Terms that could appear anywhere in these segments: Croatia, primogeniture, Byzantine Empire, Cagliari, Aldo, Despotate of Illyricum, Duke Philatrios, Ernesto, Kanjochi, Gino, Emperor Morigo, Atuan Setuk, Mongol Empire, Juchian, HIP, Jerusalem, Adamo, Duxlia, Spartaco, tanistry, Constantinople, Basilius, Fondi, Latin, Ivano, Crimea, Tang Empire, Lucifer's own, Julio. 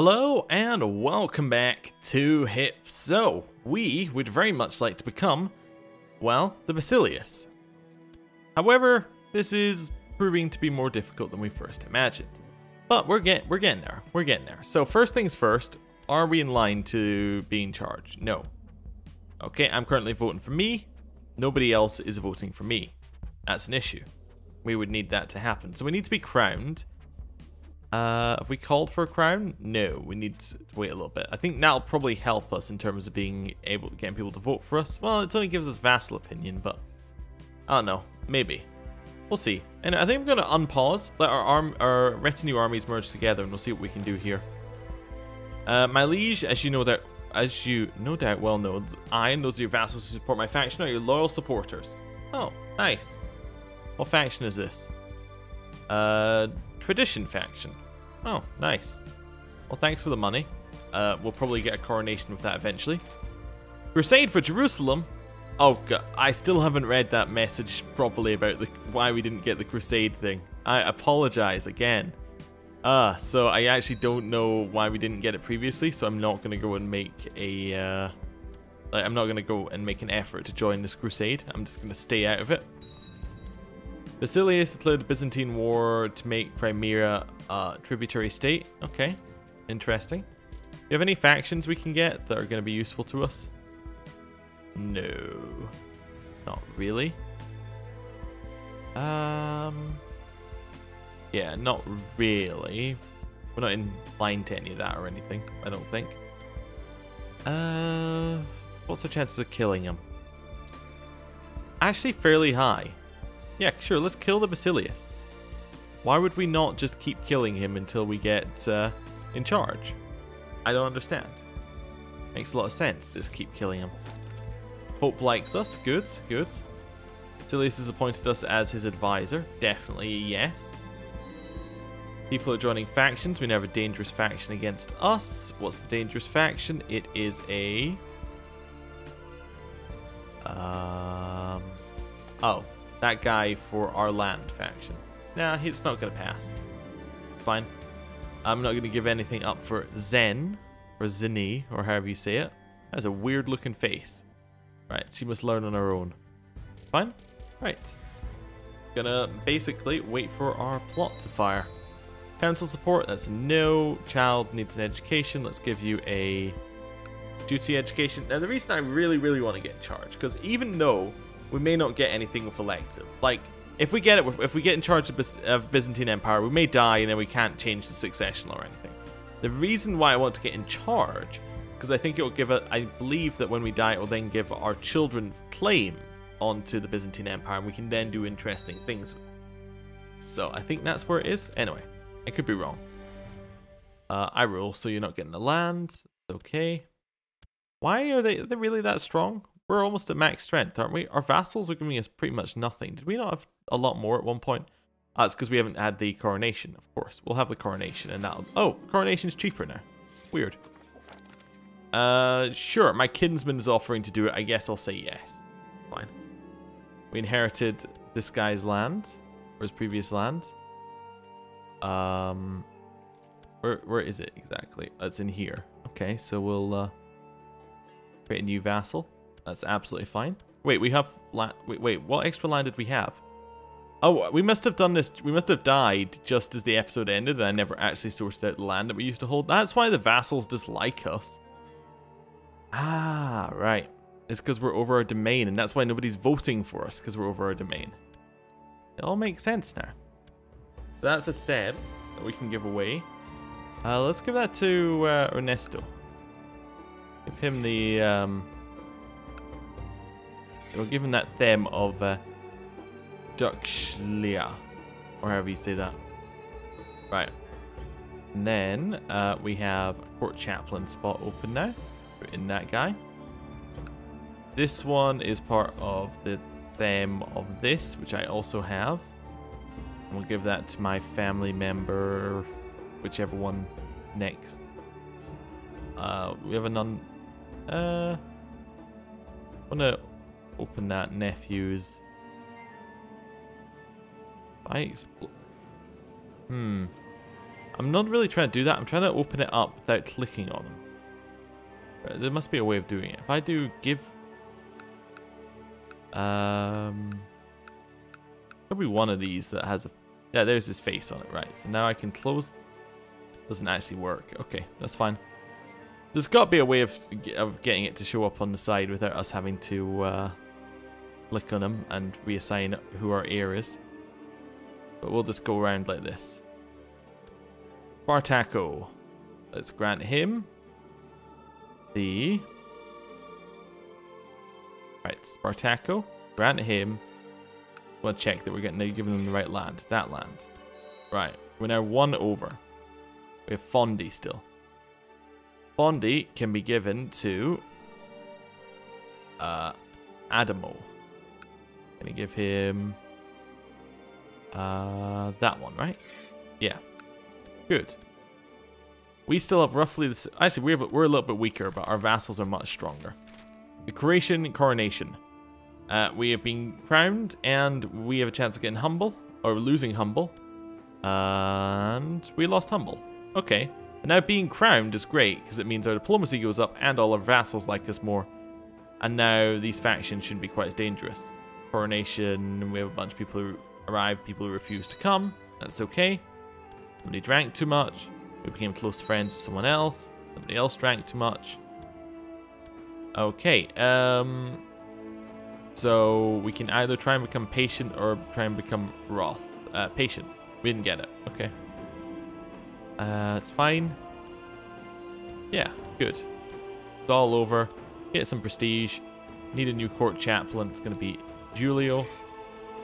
Hello and welcome back to HIP. So, we would very much like to become, well, the Basilius. However, this is proving to be more difficult than we first imagined. But we're getting there. We're getting there. So first things first, are we in line to be in charge? No. Okay, I'm currently voting for me. Nobody else is voting for me. That's an issue. We would need that to happen. So we need to be crowned. Have we called for a crown? No, we need to wait a little bit. I think that'll probably help us in terms of being able to get people to vote for us. Well, it only gives us vassal opinion, but I don't know. Maybe. We'll see. And I think we're going to unpause, let our retinue armies merge together, and we'll see what we can do here. My liege, as you no doubt well know, I and those of your vassals who support my faction are your loyal supporters. Oh, nice. What faction is this? Tradition faction. Oh, nice. Well, thanks for the money. We'll probably get a coronation with that eventually. Crusade for Jerusalem. Oh god, I still haven't read that message properly about why we didn't get the crusade thing. I apologize again. So I actually don't know why we didn't get it previously, so I'm not gonna go and make a I'm not gonna go and make an effort to join this crusade. I'm just gonna stay out of it. Basilius declared the Byzantine War to make Crimea a tributary state. Okay, interesting. Do you have any factions we can get that are going to be useful to us? No, not really. Yeah, not really. We're not in line to any of that or anything, I don't think. What's the chances of killing him? Actually, fairly high. Yeah, sure, let's kill the Basilius. Why would we not just keep killing him until we get in charge? I don't understand. Makes a lot of sense, just keep killing him. Pope likes us, good, good. Basilius has appointed us as his advisor, definitely yes. People are joining factions, we now have a dangerous faction against us. What's the dangerous faction? It is a... Oh. That guy for our land faction. Nah, it's not going to pass. Fine. I'm not going to give anything up for Zen, or Zini, or however you say it. That's a weird looking face. Right, she must learn on her own. Fine. Right. Gonna basically wait for our plot to fire. Council support, that's a no. Child needs an education. Let's give you a duty education. Now, the reason I really want to get in charge, because even though we may not get anything with elective. Like, if we get it, if we get in charge of Byzantine Empire, we may die and then we can't change the succession or anything. The reason why I want to get in charge, because I think it will give a, I believe that when we die, it will then give our children claim onto the Byzantine Empire, and we can then do interesting things. So I think that's where it is. Anyway, I could be wrong. I rule, so you're not getting the land. Okay. Why are they really that strong? We're almost at max strength, aren't we? Our vassals are giving us pretty much nothing. Did we not have a lot more at one point? That's because we haven't had the coronation, of course. We'll have the coronation and that'll... Oh, coronation's cheaper now. Weird. Sure, my kinsman is offering to do it. I guess I'll say yes. Fine. We inherited this guy's land. Or his previous land. Where is it exactly? It's in here. Okay, so we'll create a new vassal. That's absolutely fine. Wait, we have land. Wait, what extra land did we have? Oh, we must have done this. We must have died just as the episode ended, and I never actually sorted out the land that we used to hold. That's why the vassals dislike us. Ah, right. It's because we're over our domain, and that's why nobody's voting for us, because we're over our domain. It all makes sense now. That's a theb that we can give away. Let's give that to Ernesto. Give him the... We'll give him that them of Duxlia, or however you say that. Right. And then we have a court chaplain spot open now. Put in that guy. This one is part of the them of this, which I also have. And we'll give that to my family member, whichever one next. We have a non... wanna... open that nephews. I I'm not really trying to do that. I'm trying to open it up without clicking on them. There must be a way of doing it. If I do give... probably one of these that has a... Yeah, there's his face on it, right. So now I can close... Doesn't actually work. Okay, that's fine. There's got to be a way of getting it to show up on the side without us having to click on them and reassign who our heir is. But we'll just go around like this. Spartaco. Let's grant him the... Right, Spartaco. Grant him. We'll check that we're getting, they're giving them the right land. That land. Right, we're now one over. We have Fondi still. Fondi can be given to Adamo. Gonna give him that one, right? Yeah. Good. We still have roughly the same. Actually, we're a little bit weaker, but our vassals are much stronger. The Croatian coronation. We have been crowned, and we have a chance of getting humble or losing humble, and we lost humble. Okay. And now being crowned is great because it means our diplomacy goes up and all our vassals like us more. And now these factions shouldn't be quite as dangerous. Coronation, we have a bunch of people who arrive, people who refuse to come. That's okay. Somebody drank too much. We became close friends with someone else. Somebody else drank too much. Okay. So we can either try and become patient or try and become wroth. Patient. We didn't get it. Okay. It's fine. Yeah, good. It's all over. Get some prestige. Need a new court chaplain. It's going to be Julio.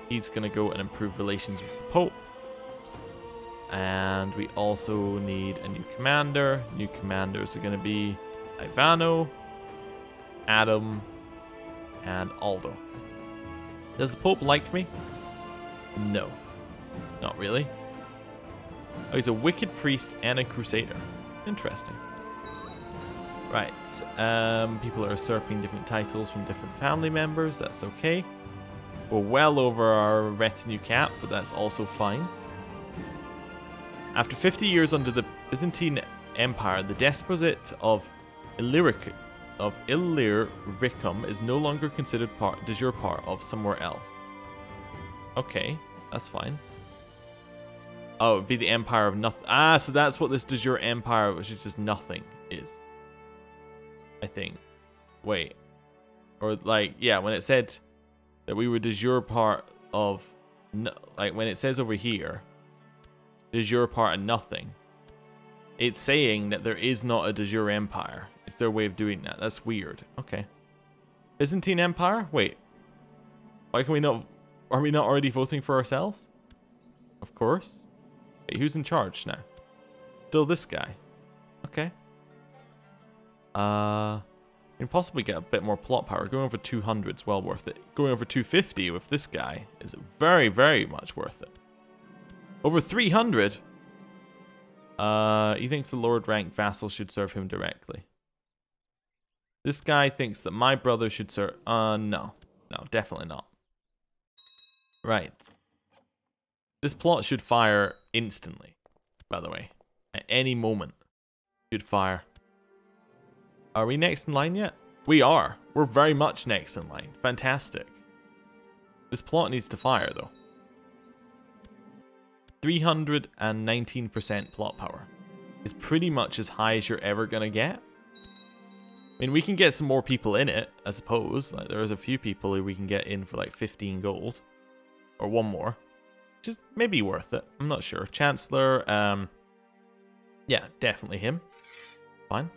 He's going to go and improve relations with the Pope. And we also need a new commander. New commanders are going to be Ivano, Adam, and Aldo. Does the Pope like me? No. Not really. Oh, he's a wicked priest and a crusader. Interesting. Right. People are usurping different titles from different family members. That's okay. We're well over our retinue cap, but that's also fine. After 50 years under the Byzantine Empire, the Despotate of Illyricum is no longer considered part, de jure part of somewhere else. Okay, that's fine. Oh, it would be the Empire of Nothing. Ah, so that's what this de jure Empire, which is just nothing, is. I think. Wait. Or, like, yeah, when it said that we were de jure part of... No, like, when it says over here, de jure part of nothing, it's saying that there is not a de jure Empire. It's their way of doing that. That's weird. Okay. Byzantine Empire? Wait. Why can we not... Are we not already voting for ourselves? Of course. Wait, who's in charge now? Still this guy. Okay. You can possibly get a bit more plot power. Going over 200 is well worth it. Going over 250 with this guy is very, very much worth it. Over 300? He thinks the lord-ranked vassal should serve him directly. This guy thinks that my brother should serve... No. No, definitely not. Right. This plot should fire instantly, by the way. At any moment. Should fire. Are we next in line yet? We are. We're very much next in line. Fantastic. This plot needs to fire, though. 319% plot power. It's pretty much as high as you're ever going to get. I mean, we can get some more people in it, I suppose. Like, there's a few people who we can get in for like 15 gold. Or one more. Just maybe worth it. I'm not sure. Chancellor, yeah, definitely him. Fine.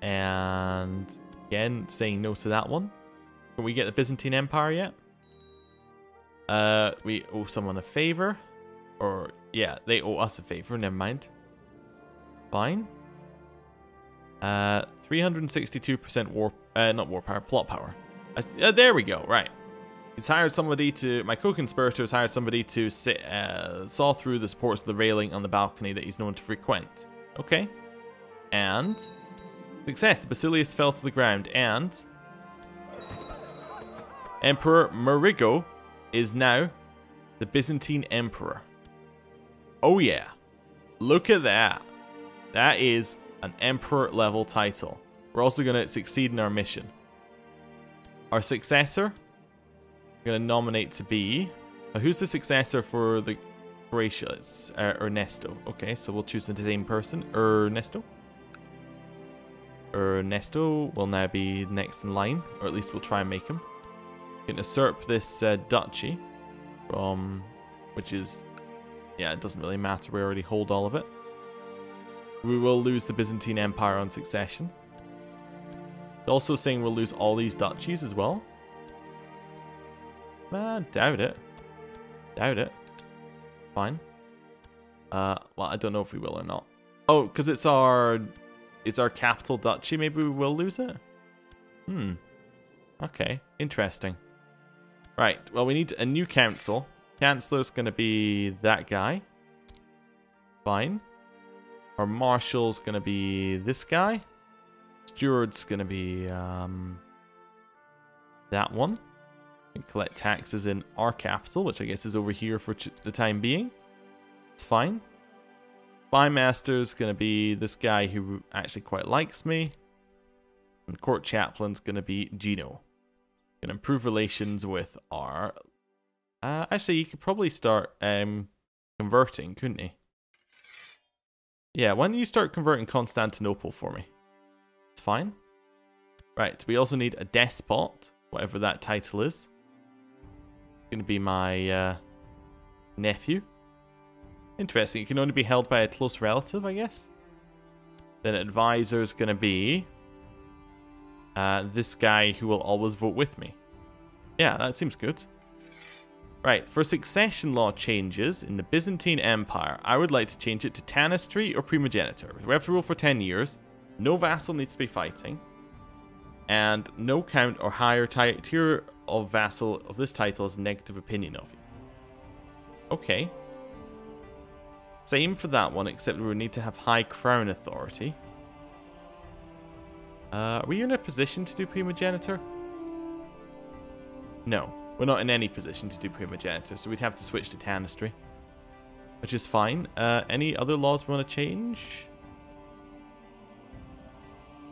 And again, saying no to that one. Can we get the Byzantine Empire yet? We owe someone a favor, or yeah, they owe us a favor. Never mind. Fine. 362% plot power. There we go. Right. He's hired somebody to... My co-conspirator has hired somebody to saw through the supports of the railing on the balcony that he's known to frequent. Okay. And... Success. The Basilius fell to the ground. And... Emperor Morigo is now the Byzantine Emperor. Oh yeah, look at that. That is an emperor level title. We're also going to succeed in our mission. Our successor, we're going to nominate to be... who's the successor for the Croatia? It's Ernesto. Okay, so we'll choose the same person. Ernesto. Ernesto will now be next in line, or at least we'll try and make him. We can usurp this duchy from... which is... yeah, it doesn't really matter. We already hold all of it. We will lose the Byzantine Empire on succession. Also saying we'll lose all these duchies as well. Doubt it. Doubt it. Fine. Well, I don't know if we will or not. Oh, because it's our capital duchy. Maybe we will lose it? Hmm. Okay. Interesting. Right. Well, we need a new council. Chancellor's going to be that guy. Fine. Our marshal's going to be this guy. Steward's going to be that one. And collect taxes in our capital, which I guess is over here for the time being. It's fine. Spymaster's going to be this guy who actually quite likes me. And court chaplain's going to be Gino. Going to improve relations with our... actually, you could probably start converting, couldn't you? Yeah, why don't you start converting Constantinople for me? It's fine. Right, we also need a despot, whatever that title is. It's going to be my nephew. Interesting, it can only be held by a close relative, I guess. Then advisor is going to be this guy who will always vote with me. Yeah, that seems good. Right, for succession law changes in the Byzantine Empire, I would like to change it to tanistry or primogeniture. We have to rule for 10 years. No vassal needs to be fighting. And no count or higher tier of vassal of this title has a negative opinion of you. Okay. Same for that one, except we would need to have high crown authority. Are we in a position to do primogeniture? No. We're not in any position to do primogeniture, so we'd have to switch to tanistry, which is fine. Any other laws we want to change?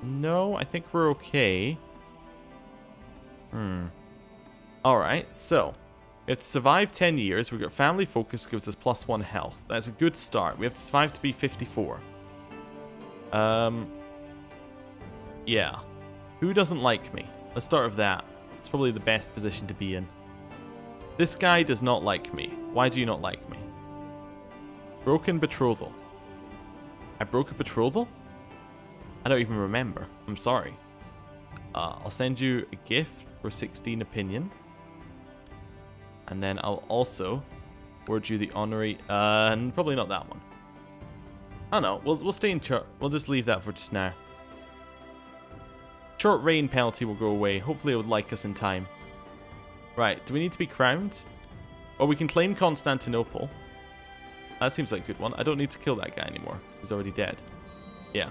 No, I think we're okay. Alright, so we have to survive 10 years. We've got family focus, gives us +1 health. That's a good start. We have to survive to be 54. Yeah. Who doesn't like me? Let's start with that. It's probably the best position to be in. This guy does not like me. Why do you not like me? Broken betrothal. I broke a betrothal? I don't even remember. I'm sorry. I'll send you a gift for 16 opinion. And then I'll also award you the honorary... probably not that one. I don't know. We'll stay in church. We'll just leave that for just now. Short reign penalty will go away. Hopefully it would like us in time. Right, do we need to be crowned? Well, we can claim Constantinople. That seems like a good one. I don't need to kill that guy anymore, because he's already dead. Yeah.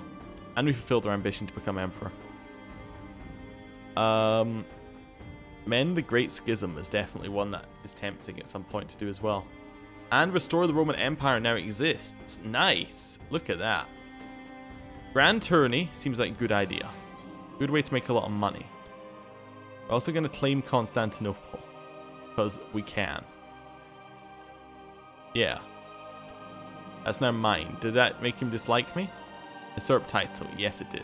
And we fulfilled our ambition to become emperor. Mend the Great Schism is definitely one that is tempting at some point to do as well. And restore the Roman Empire now exists. Nice. Look at that. Grand Tourney seems like a good idea. Good way to make a lot of money. We're also going to claim Constantinople. Because we can. Yeah. That's now mine. Did that make him dislike me? Usurp title. Yes, it did.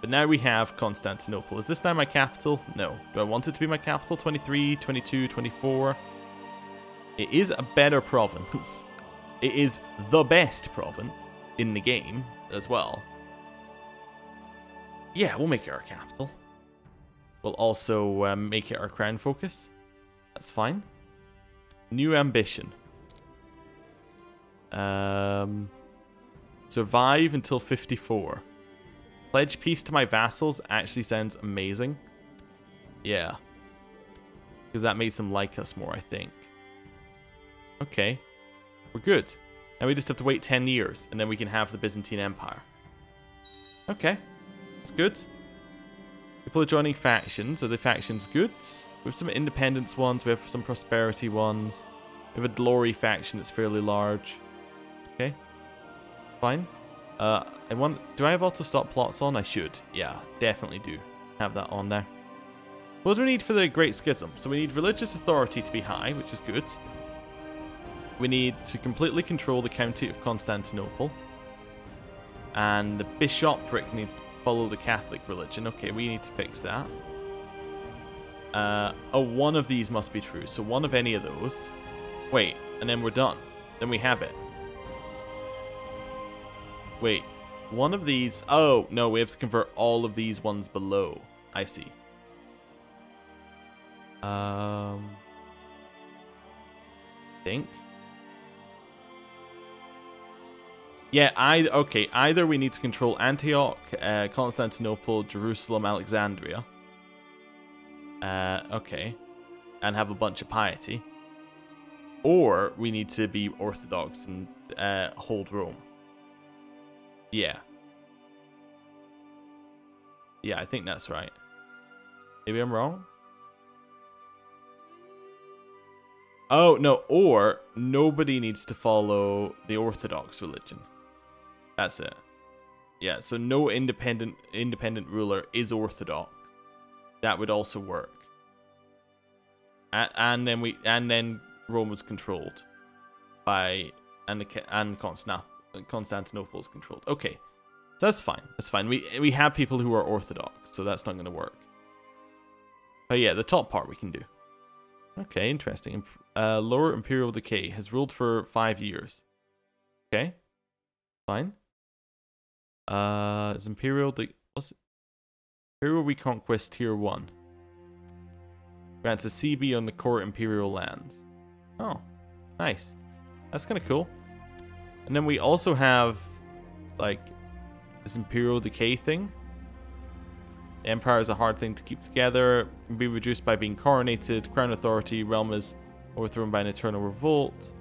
But now we have Constantinople. Is this now my capital? No. Do I want it to be my capital? 23, 22, 24. It is a better province. It is the best province in the game as well. Yeah, we'll make it our capital. We'll also make it our crown focus. That's fine. New ambition. Survive until 54. Pledge peace to my vassals actually sounds amazing. Yeah. Because that makes them like us more, I think. Okay. We're good. Now we just have to wait 10 years, and then we can have the Byzantine Empire. Okay. That's good. People are joining factions. Are the factions good? We have some independence ones. We have some prosperity ones. We have a glory faction that's fairly large. Okay, it's fine. Do I have auto-stop plots on? I should. Yeah, definitely do have that on there. What do we need for the Great Schism? So we need religious authority to be high, which is good. We need to completely control the county of Constantinople. And the bishopric needs to follow the Catholic religion. Okay, we need to fix that. One of these must be true. So one of any of those. Wait, and then we're done. Then we have it. Wait, one of these... Oh, no, we have to convert all of these ones below. I see. Think. Yeah, either we need to control Antioch, Constantinople, Jerusalem, Alexandria. Okay. And have a bunch of piety. Or we need to be Orthodox and hold Rome. Yeah. Yeah, I think that's right. Maybe I'm wrong? Oh, no, or nobody needs to follow the Orthodox religion. That's it. Yeah, so no independent ruler is Orthodox. That would also work. And then Rome was controlled by Constantinople is controlled. Okay, so that's fine. That's fine. We have people who are Orthodox, so that's not going to work. But yeah, the top part we can do. Okay, interesting. Lower Imperial Decay has ruled for 5 years. Okay, fine. Is Imperial Decay... What's it? Imperial Reconquest Tier 1. Grants a CB on the core Imperial lands. Oh, nice. That's kind of cool. And then we also have, like, this Imperial Decay thing. The Empire is a hard thing to keep together. It can be reduced by being coronated. Crown authority. Realm is overthrown by an eternal revolt.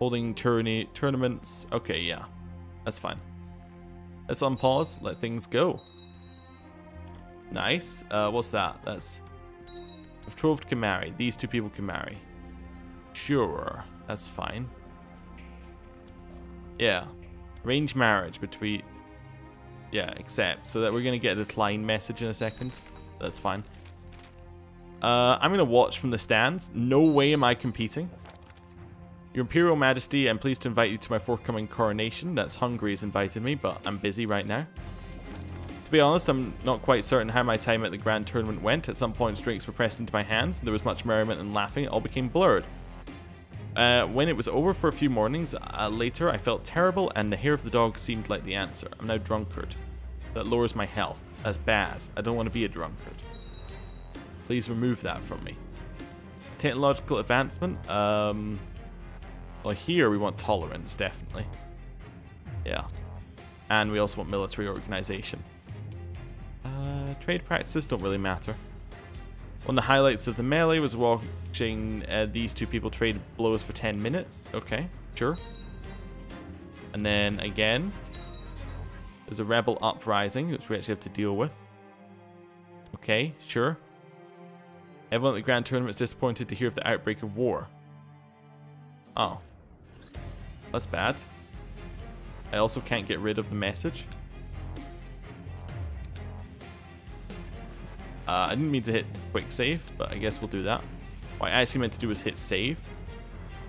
Holding tournaments. Okay, yeah. That's fine. Let's unpause. Let things go. Nice. What's that? That's... Betrothed can marry. These two people can marry. Sure. That's fine. Yeah. Arrange marriage between... Yeah, except. So that we're going to get a decline message in a second. That's fine. I'm going to watch from the stands. No way am I competing. Your Imperial Majesty, I'm pleased to invite you to my forthcoming coronation. That's Hungary's invited me, but I'm busy right now. To be honest, I'm not quite certain how my time at the Grand Tournament went. At some point, drinks were pressed into my hands. And there was much merriment and laughing. It all became blurred. When it was over for a few mornings later, I felt terrible and the hair of the dog seemed like the answer. I'm now drunkard. That lowers my health. That's bad. I don't want to be a drunkard. Please remove that from me. Technological advancement. Well, here we want tolerance, definitely. Yeah. And we also want military organization. Trade practices don't really matter. One of the highlights of the melee was watching these two people trade blows for 10 minutes. Okay, sure. And then again, there's a rebel uprising, which we actually have to deal with. Okay, sure. Everyone at the Grand Tournament is disappointed to hear of the outbreak of war. Oh. That's bad. I also can't get rid of the message. I didn't mean to hit quick save, but I guess we'll do that. What I actually meant to do was hit save.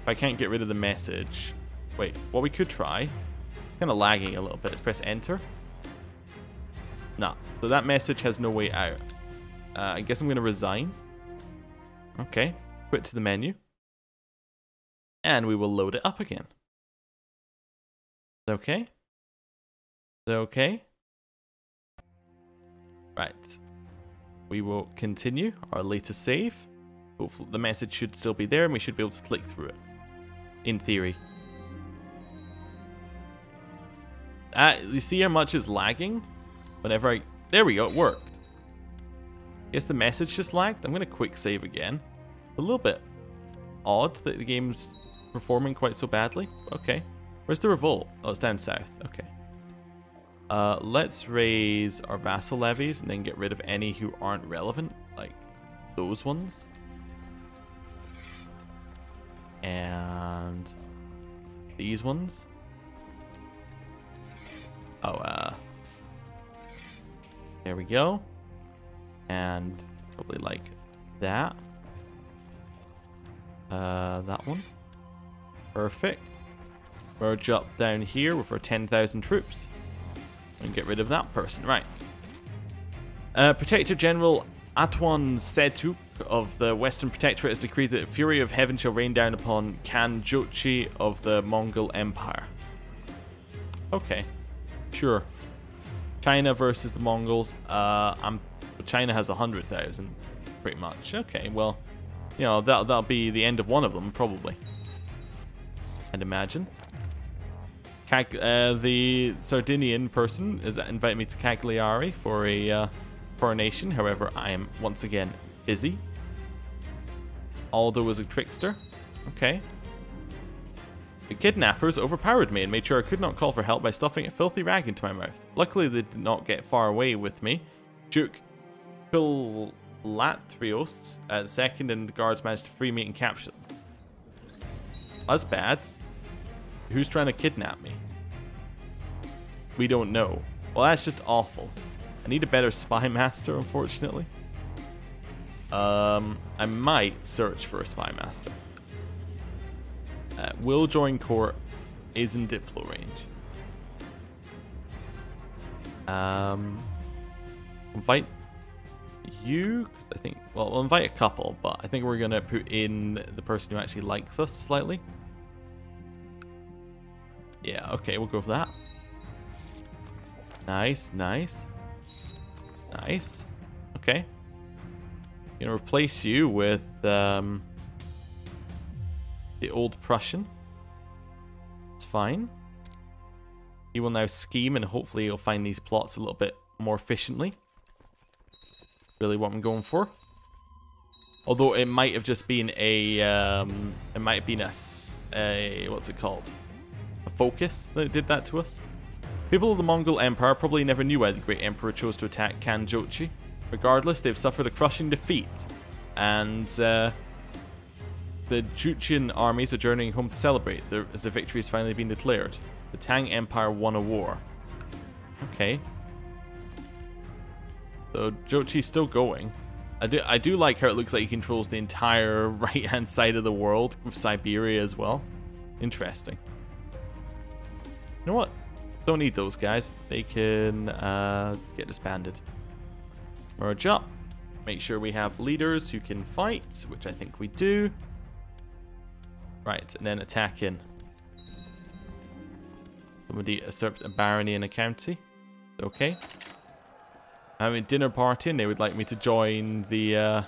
If I can't get rid of the message... Wait, what we could try... It's kind of lagging a little bit. Let's press enter. Nah, so that message has no way out. I guess I'm going to resign. Okay, quit to the menu. And we will load it up again. Okay. Okay. Right. We will continue our latest save. Hopefully the message should still be there and we should be able to click through it. In theory. You see how much is lagging? Whenever I... There we go, it worked. Guess the message just lagged. I'm going to quick save again. A little bit odd that the game's performing quite so badly. Okay. Where's the revolt? Oh, it's down south. Okay. Let's raise our vassal levies and then get rid of any who aren't relevant, like those ones. and these ones. Oh, there we go. And probably like that. That one. Perfect. Merge up down here with our 10,000 troops. And get rid of that person, right. Protector General Atuan Setuk of the Western Protectorate has decreed that the fury of heaven shall rain down upon Kanjochi of the Mongol Empire. Okay. Sure. China versus the Mongols. China has 100,000, pretty much. Okay, well, you know, that'll be the end of one of them, probably. I'd imagine. The Sardinian person is inviting me to Cagliari for a coronation. However, I am once again busy. Aldo was a trickster. Okay. The kidnappers overpowered me and made sure I could not call for help by stuffing a filthy rag into my mouth. Luckily, they did not get far away with me. Duke Philatrios second, and the guards managed to free me and capture them. That's bad. Who's trying to kidnap me? We don't know. Well, that's just awful. I need a better spy master, unfortunately. I might search for a spy master. Will join court, is in Diplo range. Invite you, because I think, well, we'll invite a couple, but I think we're going to put in the person who actually likes us slightly. Yeah, okay, we'll go for that. Nice, nice. Nice. Okay. I'm going to replace you with the old Prussian. It's fine. He will now scheme, and hopefully he'll find these plots a little bit more efficiently. Really what I'm going for. Although it might have just been a... it might have been a what's it called? A focus that did that to us. People of the Mongol Empire probably never knew why the great emperor chose to attack Kanjochi. Regardless, they've suffered a crushing defeat, and the Juchian armies are journeying home to celebrate as the victory has finally been declared. The Tang Empire won a war. Okay. So Jochi's still going. I do like how it looks like he controls the entire right-hand side of the world, with Siberia as well. Interesting. You know what? Don't need those guys. They can get disbanded. Merge up. Make sure we have leaders who can fight, which I think we do. Right, and then attack in. Somebody usurped a barony in a county. Okay. I'm at a dinner party and they would like me to join the...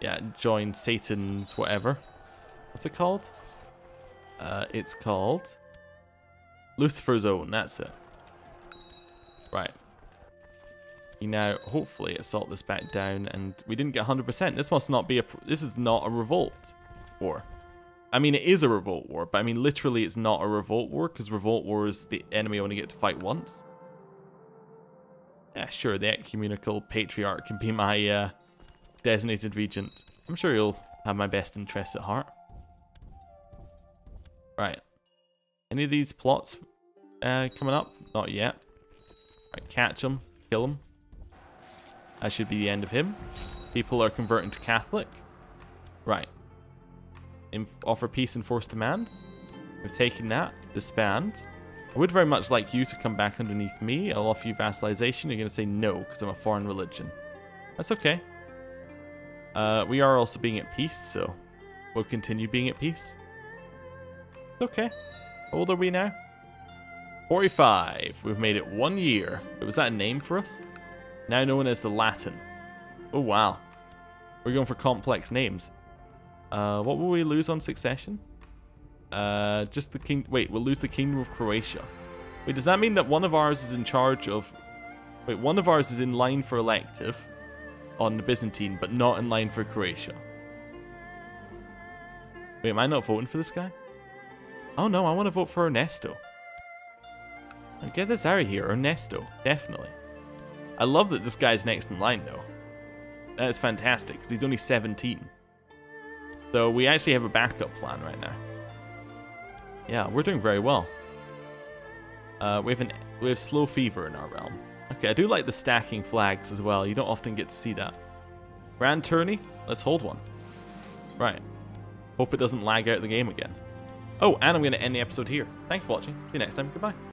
yeah, join Satan's whatever. What's it called? It's called... Lucifer's own, that's it. Right. You now hopefully assault this back down, and we didn't get 100%. This must not be a... This is not a revolt war. I mean, it is a revolt war, but I mean, literally it's not a revolt war, because revolt war is the enemy only get to fight once. Yeah, sure, the ecumenical patriarch can be my designated regent. I'm sure he'll have my best interests at heart. Right. Any of these plots coming up? Not yet. Right, catch him. Kill him. That should be the end of him. People are converting to Catholic. Right. Offer peace and force demands. We've taken that. Disband. I would very much like you to come back underneath me. I'll offer you vassalization. You're going to say no because I'm a foreign religion. That's okay. We are also being at peace, so we'll continue being at peace. Okay. How old are we now? 45. We've made it 1 year. Was that a name for us? Now known as the Latin. Oh, wow. We're going for complex names. What will we lose on succession? Just the king. Wait, we'll lose the kingdom of Croatia. Wait, does that mean that one of ours is in charge of... Wait, one of ours is in line for elective on the Byzantine, but not in line for Croatia. Wait, am I not voting for this guy? Oh no, I want to vote for Ernesto. Now get this out of here, Ernesto, definitely. I love that this guy's next in line though. That's fantastic, because he's only 17. though we actually have a backup plan right now. Yeah, we're doing very well. We have slow fever in our realm. Okay, I do like the stacking flags as well. You don't often get to see that. Grand tourney? Let's hold one. Right. Hope it doesn't lag out the game again. Oh, and I'm going to end the episode here. Thanks for watching. See you next time. Goodbye.